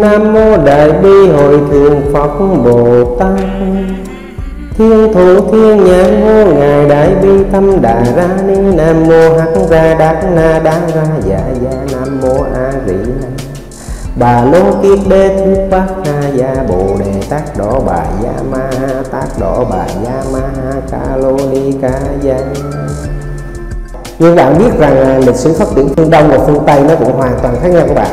Nam mô Đại Bi Hội Thượng Phật Bồ Tát. Thiên thủ thiên nhãn hô ngài Đại Bi Tâm Đà Ra Ni. Nam mô Hắc Ra Đát Na Đá Ra Dạ Dạ. Nam mô A Rị Na Bà Lô Kiết Đê Thuyết Bát Ha Gia Bồ Đề Tát Đỏ Bà Gia Ma Ha Tát Đỏ Bà Gia Ma Ha Ca Lô Ni Ca Gia. Nhưng bạn biết rằng lịch sử phát triển phương Đông và phương Tây nó cũng hoàn toàn khác nhau các bạn.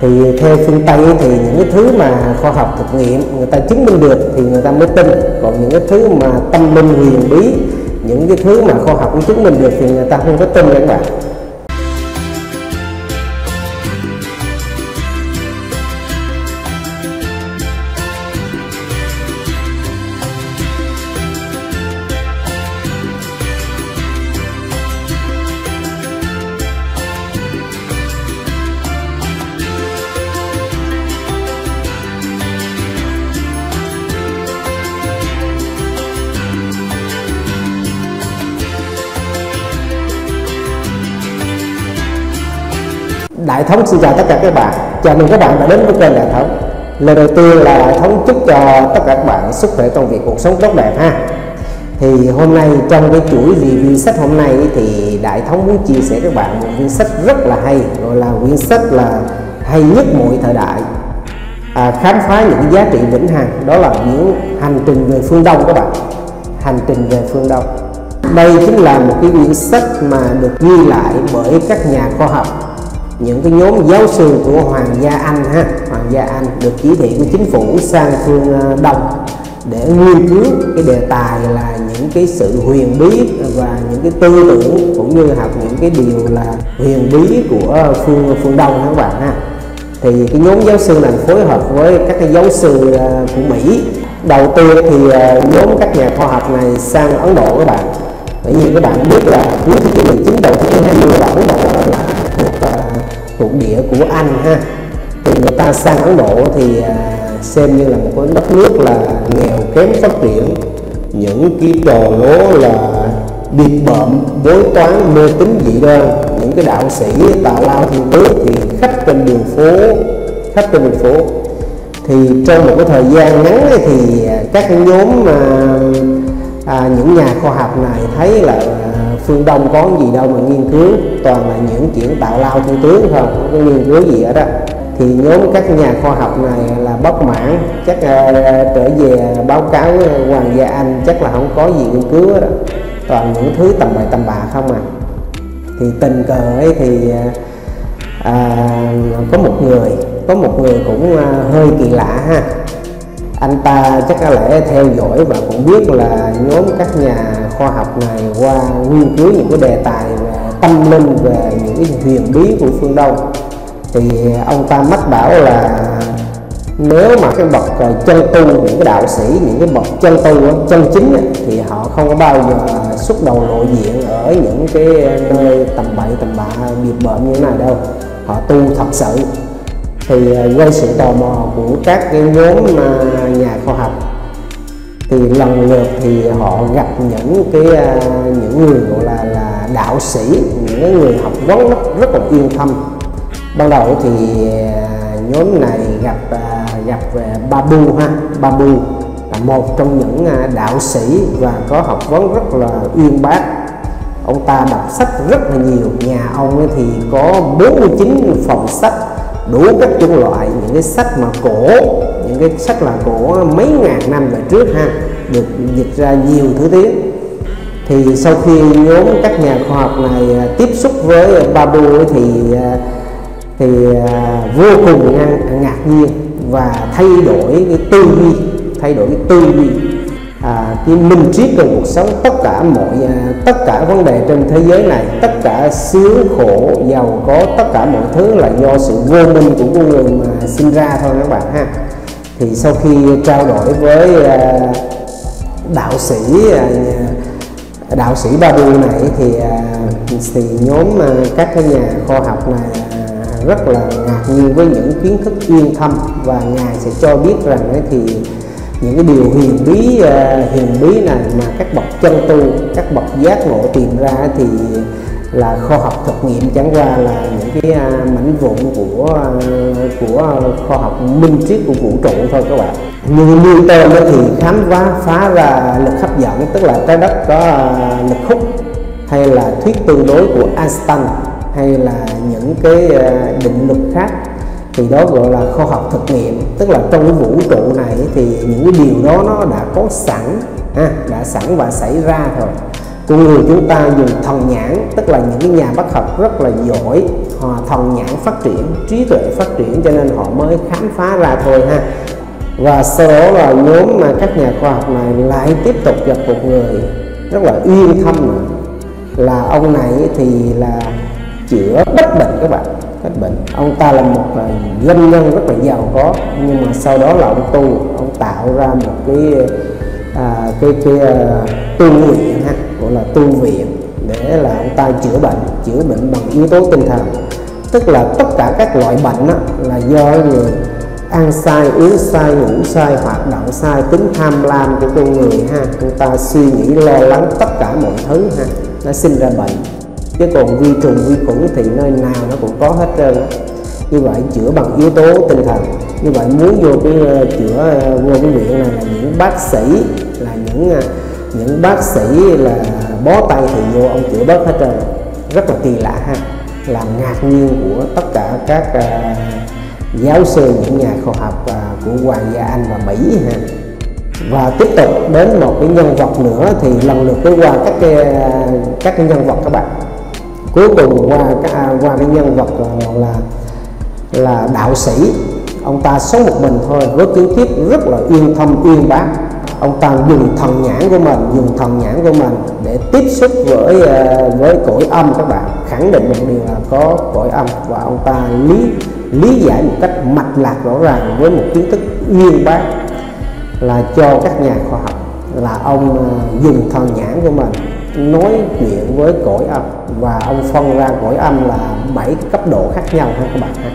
Thì theo phương Tây thì những cái thứ mà khoa học thực nghiệm người ta chứng minh được thì người ta mới tin. Còn những cái thứ mà tâm linh huyền bí, những cái thứ mà khoa học cũng chứng minh được thì người ta không có tin các bạn. Đại thống xin chào tất cả các bạn, chào mừng các bạn đã đến với kênh Đại thống. Lời đầu tiên là Đại thống chúc cho tất cả các bạn sức khỏe công việc cuộc sống tốt đẹp ha. Thì hôm nay trong cái chuỗi review sách hôm nay thì Đại thống muốn chia sẻ các bạn một quyển sách rất là hay, gọi là quyển sách là hay nhất mọi thời đại, khám phá những giá trị vĩnh hằng, đó là những hành trình về phương Đông các bạn. Hành trình về phương Đông đây chính là một cái quyển sách mà được ghi lại bởi các nhà khoa học, những cái nhóm giáo sư của Hoàng Gia Anh ha. Hoàng Gia Anh được chỉ thị của chính phủ sang phương Đông để nghiên cứu cái đề tài là những cái sự huyền bí và những cái tư tưởng cũng như học những cái điều là huyền bí của phương Đông các bạn ha. Thì cái nhóm giáo sư này phối hợp với các cái giáo sư của Mỹ. Đầu tiên thì nhóm các nhà khoa học này sang Ấn Độ các bạn. Bởi vì các bạn biết là cuối thế kỷ 19 đầu thế kỷ 20 là Ấn Độ là thuộc địa của Anh ha. Thì người ta sang Ấn Độ thì xem như là một cái đất nước là nghèo kém phát triển, những cái trò lố là điệp bợm, bói toán, mê tín dị đoan, những cái đạo sĩ tào lao thiên tứ thì khắp trên đường phố. Thì trong một cái thời gian ngắn thì các nhóm những nhà khoa học này thấy là phương Đông có gì đâu mà nghiên cứu, toàn là những chuyện tạo lao thiên tướng thôi, không có nghiên cứu gì ở đó. Thì nhóm các nhà khoa học này là bất mãn, chắc trở về báo cáo Hoàng Gia Anh chắc là không có gì nghiên cứu đó, toàn những thứ tầm bạ không à. Thì tình cờ ấy thì có một người cũng hơi kỳ lạ ha. Anh ta chắc có lẽ theo dõi và cũng biết là nhóm các nhà khoa học này qua nghiên cứu những cái đề tài về tâm linh, về những cái huyền bí của phương Đông. Thì ông ta mách bảo là nếu mà cái bậc chân tu, những cái đạo sĩ, những cái bậc chân tu chân chính thì họ không có bao giờ xuất đầu lộ diện ở những cái nơi tầm bậy tầm bạ biệt bợm như thế này đâu, họ tu thật sự. Thì gây sự tò mò của các cái nhóm nhà khoa học thì lần lượt thì họ gặp những người gọi là đạo sĩ, những người học vấn rất là uyên thâm. Ban đầu thì nhóm này gặp Babu ha. Babu là một trong những đạo sĩ và có học vấn rất là uyên bác. Ông ta đọc sách rất là nhiều, nhà ông thì có 49 phòng sách đủ các chủng loại, những cái sách mà cổ, những cái sách là cổ mấy ngàn năm về trước ha, được dịch ra nhiều thứ tiếng. Thì sau khi nhóm các nhà khoa học này tiếp xúc với Babu thì vô cùng ngạc nhiên và thay đổi cái tư duy, cái minh triết trong cuộc sống. Tất cả vấn đề trên thế giới này, tất cả xíu khổ giàu có, tất cả mọi thứ là do sự vô minh của con người mà sinh ra thôi các bạn ha. Thì sau khi trao đổi với đạo sĩ Babu này thì nhóm các cái nhà khoa học này rất là ngạc nhiên với những kiến thức uyên thâm, và ngài sẽ cho biết rằng thì những cái điều huyền bí này mà các bậc chân tu, các bậc giác ngộ tìm ra thì là kho học thực nghiệm, chẳng qua là những cái mảnh vụn của kho học minh triết của vũ trụ thôi các bạn. Như Newton thì khám phá ra lực hấp dẫn, tức là trái đất có lực hút, hay là thuyết tương đối của Einstein, hay là những cái định luật khác, thì đó gọi là kho học thực nghiệm. Tức là trong cái vũ trụ này thì những cái điều đó nó đã có sẵn, đã sẵn và xảy ra rồi. Con người chúng ta dùng thần nhãn, tức là những cái nhà bác học rất là giỏi, họ thần nhãn phát triển, trí tuệ phát triển, cho nên họ mới khám phá ra thôi ha. Và sau đó là nhóm mà các nhà khoa học này lại tiếp tục gặp một người rất là uyên thâm, là ông này thì là chữa bất bệnh các bạn, bất bệnh. Ông ta là một doanh nhân rất là giàu có, nhưng mà sau đó là ông tu, ông tạo ra một cái tu viện ha, gọi là tu viện, để là ông ta chữa bệnh bằng yếu tố tinh thần. Tức là tất cả các loại bệnh đó là do người ăn sai, uống sai, ngủ sai, hoạt động sai, tính tham lam của con người ha, người ta suy nghĩ, lo lắng, tất cả mọi thứ ha, nó sinh ra bệnh. Chứ còn vi trùng vi khuẩn thì nơi nào nó cũng có hết trơn. Như vậy chữa bằng yếu tố tinh thần. Như vậy muốn vô cái chữa vô cái viện này là những bác sĩ, là những bác sĩ là bó tay thì vô ông chữa bớt hết trơn. Rất là kỳ lạ ha, là ngạc nhiên của tất cả các giáo sư, những nhà khoa học của Hoàng Gia Anh và Mỹ ha. Và tiếp tục đến một cái nhân vật nữa, thì lần lượt cứ qua các nhân vật các bạn. Cuối cùng qua cái nhân vật là đạo sĩ. Ông ta sống một mình thôi, với kiến thức rất là uyên thâm, uyên bác. Ông ta dùng thần nhãn của mình để tiếp xúc với cõi âm các bạn, khẳng định một điều là có cõi âm. Và ông ta lý giải một cách mạch lạc rõ ràng với một kiến thức uyên bác, là cho các nhà khoa học, là ông dùng thần nhãn của mình nói chuyện với cõi âm. Và ông phân ra cõi âm là 7 cấp độ khác nhau ha các bạn ha.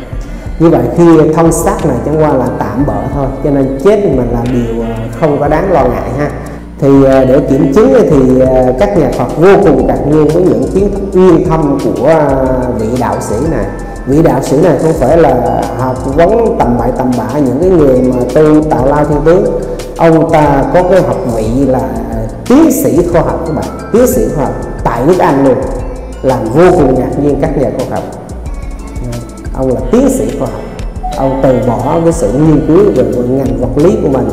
Như vậy khi thân xác này chẳng qua là tạm bợ thôi, cho nên chết mình là điều không có đáng lo ngại ha. Thì để kiểm chứng thì các nhà Phật vô cùng ngạc nhiên với những kiến thức uyên thâm của vị đạo sĩ này. Vị đạo sĩ này không phải là học vấn tầm bạ những cái người mà tu tào lao thiên tướng. Ông ta có cái học vị là tiến sĩ khoa học các bạn, tiến sĩ khoa học tại nước Anh luôn, làm vô cùng ngạc nhiên các nhà khoa học. Ông là tiến sĩ khoa học, ông từ bỏ cái sự nghiên cứu về ngành vật lý của mình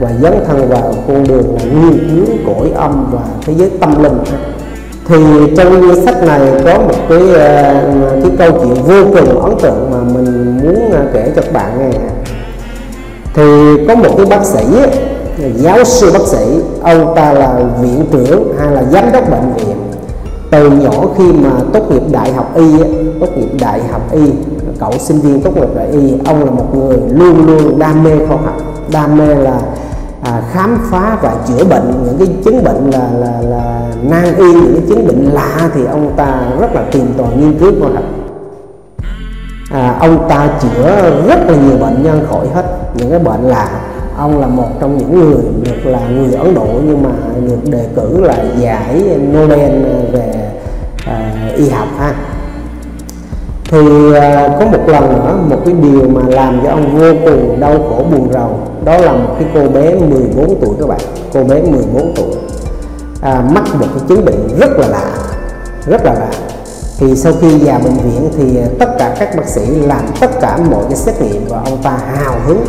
và dấn thân vào con đường là nghiên cứu cõi âm và thế giới tâm linh. Thì trong cuốn sách này có một cái câu chuyện vô cùng ấn tượng mà mình muốn kể cho các bạn nghe. Thì có một cái bác sĩ, giáo sư bác sĩ, ông ta là viện trưởng hay là giám đốc bệnh viện. Từ nhỏ khi mà tốt nghiệp đại học y, cậu sinh viên tốt nghiệp đại y, ông là một người luôn luôn đam mê khoa học, đam mê là khám phá và chữa bệnh những cái chứng bệnh là nan y, những cái chứng bệnh lạ thì ông ta rất là tìm tòi nghiên cứu khoa học. Ông ta chữa rất là nhiều bệnh nhân khỏi hết những cái bệnh lạ. Ông là một trong những người được là người Ấn Độ nhưng mà được đề cử là giải Nobel về y học ha. Thì có một lần nữa, một cái điều mà làm cho ông vô cùng đau khổ buồn rầu, đó là một cái cô bé 14 tuổi các bạn. Cô bé 14 tuổi mắc một cái chứng bệnh rất là lạ. Thì sau khi vào bệnh viện thì tất cả các bác sĩ làm tất cả mọi cái xét nghiệm và ông ta hào hứng.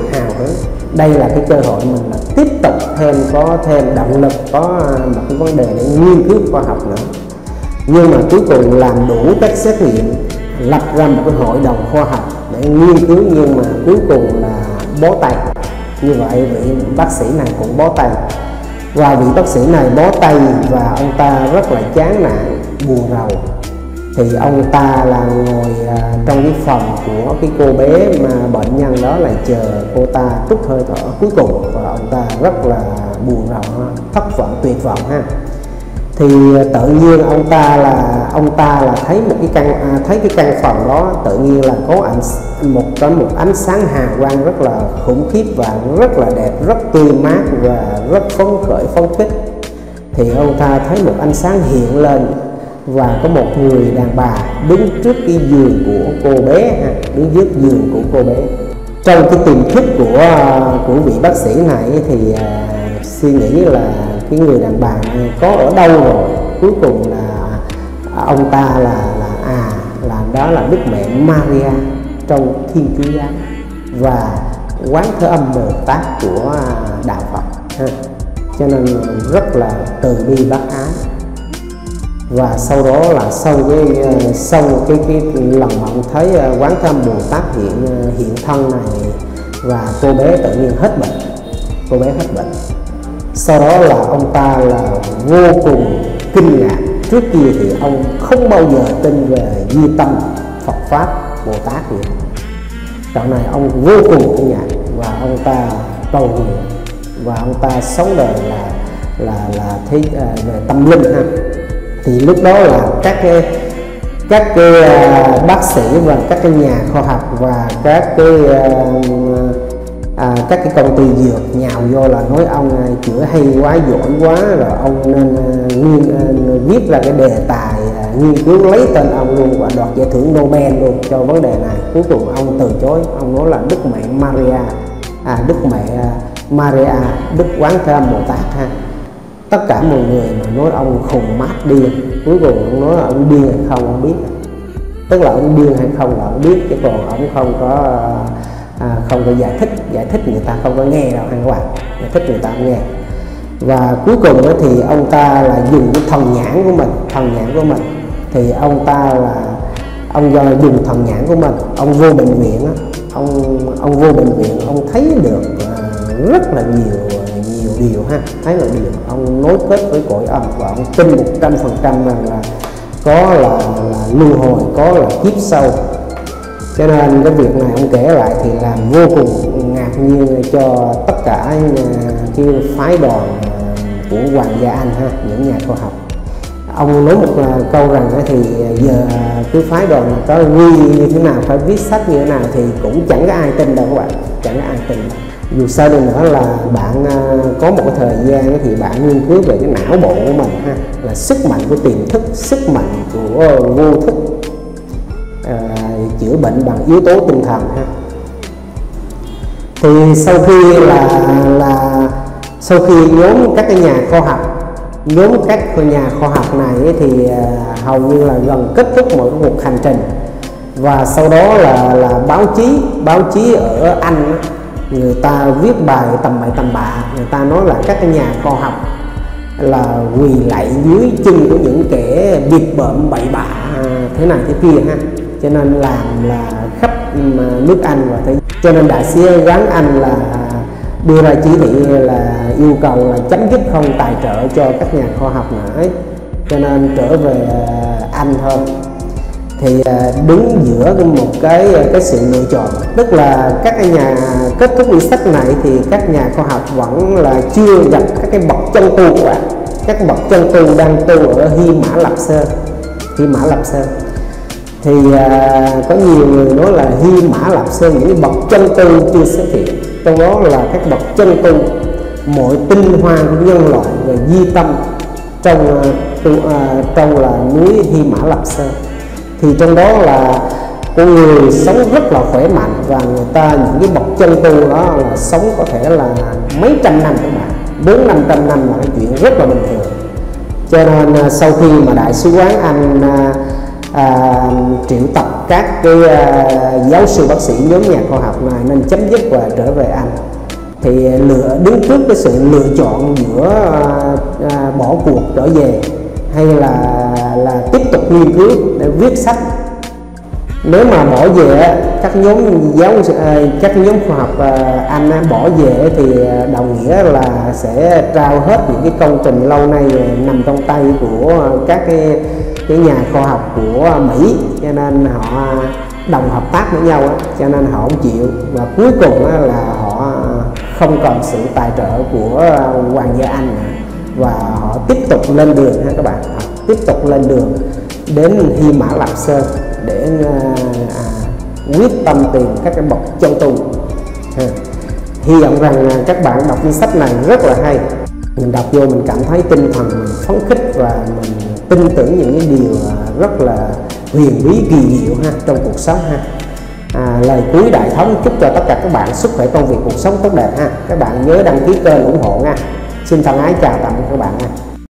Đây là cái cơ hội mình là tiếp tục có thêm động lực, có một cái vấn đề để nghiên cứu khoa học nữa. Nhưng mà cuối cùng làm đủ các xét nghiệm, lập ra một cái hội đồng khoa học để nghiên cứu, nhưng mà cuối cùng là bó tay. Như vậy vị bác sĩ này cũng bó tay. Và vị bác sĩ này bó tay và ông ta rất là chán nản, buồn rầu. Thì ông ta là ngồi trong cái phòng của cái cô bé mà bệnh nhân đó, là chờ cô ta trút hơi thở cuối cùng. Và ông ta rất là buồn rầu, thất vọng, tuyệt vọng ha. Thì tự nhiên ông ta là thấy cái căn phòng đó tự nhiên là có một ánh sáng hào quang rất là khủng khiếp và rất là đẹp, rất tươi mát và rất phấn khởi, phấn khích. Thì ông ta thấy một ánh sáng hiện lên. và có một người đàn bà đứng trước cái giường của cô bé, đứng trước giường của cô bé. Trong cái tiềm thức của vị bác sĩ này thì suy nghĩ là cái người đàn bà có ở đâu rồi. Cuối cùng là ông ta là đó là Đức Mẹ Maria trong Thiên Chúa giáo và quán thơ âm Bồ Tát của đạo Phật ha. Cho nên rất là từ bi bác ái. Và sau đó là sau cái lần mà ông thấy quán thơ âm Bồ Tát hiện thân này và cô bé tự nhiên hết bệnh, cô bé hết bệnh. Sau đó là ông ta là vô cùng kinh ngạc. Trước kia thì ông không bao giờ tin về duy tâm Phật pháp Bồ Tát gì. Dạo này ông vô cùng kinh ngạc và ông ta cầu nguyện và ông ta sống đời là thế về tâm linh ha. Thì lúc đó là các cái bác sĩ và các cái nhà khoa học và các cái công ty dược nhào vô là nói ông chữa hay quá, giỏi quá rồi, ông nên viết ra cái đề tài nghiên cứu lấy tên ông luôn và đoạt giải thưởng Nobel luôn cho vấn đề này. Cuối cùng ông từ chối, ông nói là Đức Mẹ Maria, Đức Mẹ Maria, Đức Quán Thế Âm Bồ Tát ha. Tất cả mọi người mà nói ông khùng mát điên. Cuối cùng ông nói là ông điên hay không ông biết, tức là ông điên hay không là ông biết, chứ còn ông không có giải thích người ta không có nghe đâu, hoàn toàn giải thích người ta không nghe. Và cuối cùng thì ông ta là dùng cái thần nhãn của mình thì ông ta là dùng thần nhãn của mình, ông vô bệnh viện, ông vô bệnh viện ông thấy được rất là nhiều điều ha, thấy là điều ông nối kết với cõi âm và ông tin 100% rằng là có là luân hồi, có là kiếp sau. Cho nên cái việc này ông kể lại thì làm vô cùng ngạc nhiên cho tất cả cái phái đoàn của Hoàng Gia Anh ha, những nhà khoa học. Ông nói một câu rằng thì giờ cái phái đoàn có nguy như thế nào, phải viết sách như thế nào thì cũng chẳng có ai tin đâu các bạn, chẳng có ai tin. Dù sao đi nữa là bạn có một thời gian thì bạn nghiên cứu về cái não bộ của mình ha, là sức mạnh của tiềm thức, sức mạnh của vô thức, chữa bệnh bằng yếu tố tinh thần ha. Thì sau khi sau khi nhóm các cái nhà khoa học, nhóm các nhà khoa học này thì hầu như là gần kết thúc một cuộc hành trình. Và sau đó là báo chí ở Anh người ta viết bài tầm bạ, người ta nói là các cái nhà khoa học là quỳ lạy dưới chân của những kẻ bịp bợm bậy bạ thế này thế kia ha. Cho nên làm là khắp nước Anh và thế. Cho nên đại sứ quán Anh là đưa ra chỉ thị là yêu cầu là chấm dứt không tài trợ cho các nhà khoa học nữa. Cho nên trở về Anh thôi. Thì đứng giữa một cái sự lựa chọn, tức là các nhà kết thúc quyển sách này thì các nhà khoa học vẫn là chưa gặp các cái bậc chân tu của bạn. Các bậc chân tu đang tu ở Hy Mã Lạp Sơn. Thì có nhiều người nói là Hy Mã Lạp Sơn những bậc chân tu chưa xuất hiện, trong đó là các bậc chân tu mọi tinh hoa của nhân loại về duy tâm trong là núi Hy Mã Lạp Sơn. Thì trong đó là con người sống rất là khỏe mạnh và người ta những cái bậc chân tu đó là sống có thể là mấy trăm năm các bạn, 400-500 năm là cái chuyện rất là bình thường. Cho nên sau khi mà đại sứ quán Anh triệu tập các cái giáo sư bác sĩ nhóm nhà khoa học này nên chấm dứt và trở về Anh, thì đứng trước cái sự lựa chọn giữa bỏ cuộc trở về hay là tiếp tục nghiên cứu để viết sách. Nếu mà bỏ về các nhóm khoa học Anh bỏ về thì đồng nghĩa là sẽ trao hết những cái công trình lâu nay nằm trong tay của các cái nhà khoa học của Mỹ, cho nên họ đồng hợp tác với nhau, cho nên họ không chịu và cuối cùng là họ không còn sự tài trợ của Hoàng Gia Anh và họ tiếp tục lên đường ha các bạn, họ tiếp tục lên đường đến Hy Mã Lạp Sơn để quyết tâm tìm các cái bậc chân tu. Hy vọng rằng các bạn đọc cuốn sách này rất là hay, mình đọc vô mình cảm thấy tinh thần mình phấn khích và mình tin tưởng những cái điều rất là huyền bí kỳ diệu ha trong cuộc sống ha. Lời cuối Đại Thống chúc cho tất cả các bạn sức khỏe, công việc, cuộc sống tốt đẹp ha. Các bạn nhớ đăng ký kênh ủng hộ nha. Xin thân ái chào tạm biệt các bạn nha.